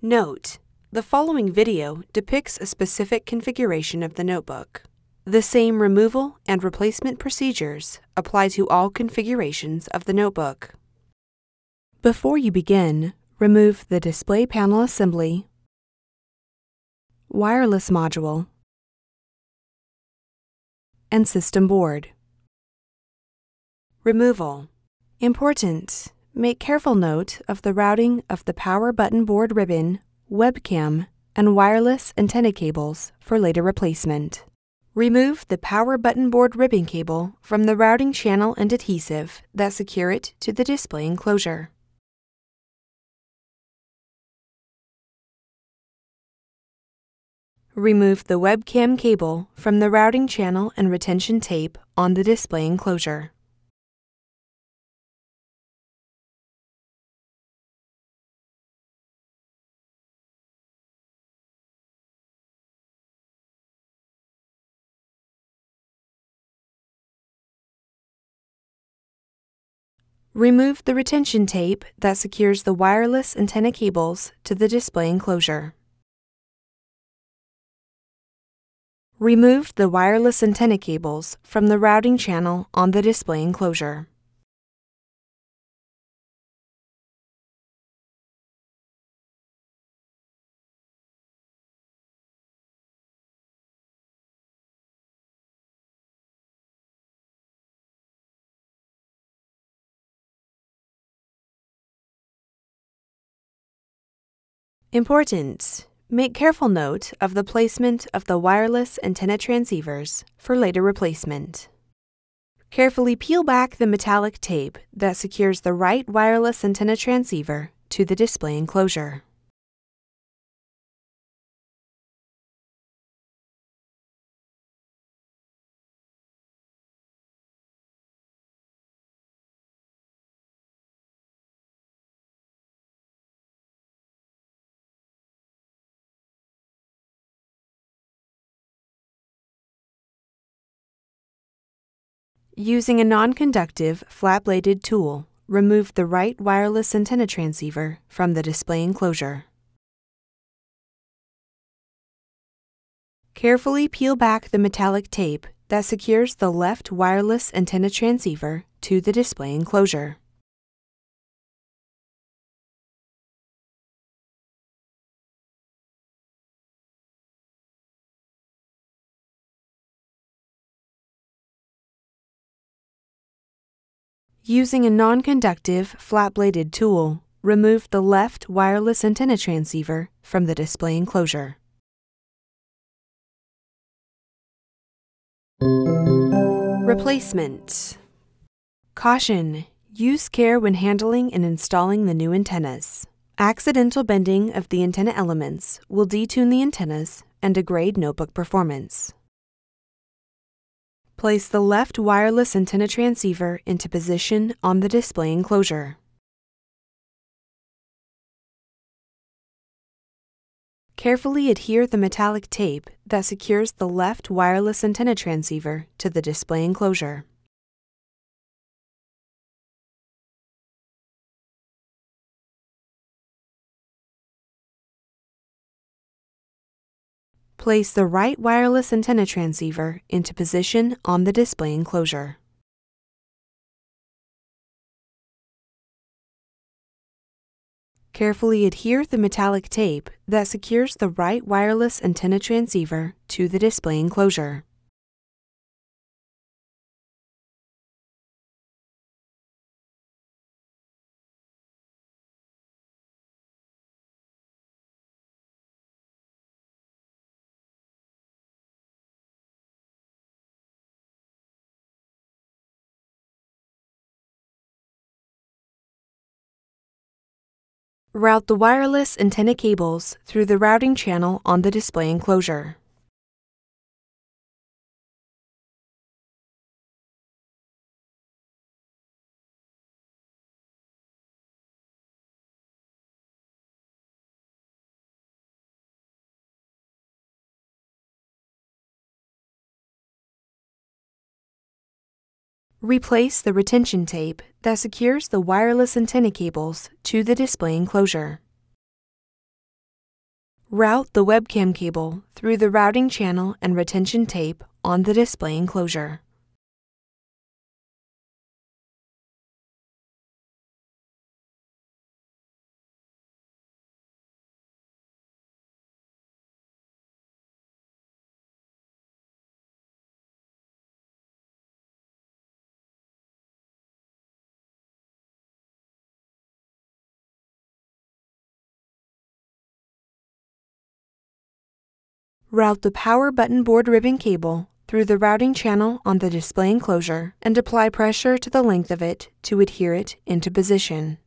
Note: the following video depicts a specific configuration of the notebook. The same removal and replacement procedures apply to all configurations of the notebook. Before you begin, remove the display panel assembly, wireless module, and system board. Removal. Important: make careful note of the routing of the power button board ribbon, webcam, and wireless antenna cables for later replacement. Remove the power button board ribbon cable from the routing channel and adhesive that secure it to the display enclosure. Remove the webcam cable from the routing channel and retention tape on the display enclosure. Remove the retention tape that secures the wireless antenna cables to the display enclosure. Remove the wireless antenna cables from the routing channel on the display enclosure. Important: make careful note of the placement of the wireless antenna transceivers for later replacement. Carefully peel back the metallic tape that secures the right wireless antenna transceiver to the display enclosure. Using a non-conductive, flat-bladed tool, remove the right wireless antenna transceiver from the display enclosure. Carefully peel back the metallic tape that secures the left wireless antenna transceiver to the display enclosure. Using a non-conductive, flat-bladed tool, remove the left wireless antenna transceiver from the display enclosure. Replacement. Caution: use care when handling and installing the new antennas. Accidental bending of the antenna elements will detune the antennas and degrade notebook performance. Place the left wireless antenna transceiver into position on the display enclosure. Carefully adhere the metallic tape that secures the left wireless antenna transceiver to the display enclosure. Place the right wireless antenna transceiver into position on the display enclosure. Carefully adhere the metallic tape that secures the right wireless antenna transceiver to the display enclosure. Route the wireless antenna cables through the routing channel on the display enclosure. Replace the retention tape that secures the wireless antenna cables to the display enclosure. Route the webcam cable through the routing channel and retention tape on the display enclosure. Route the power button board ribbon cable through the routing channel on the display enclosure and apply pressure to the length of it to adhere it into position.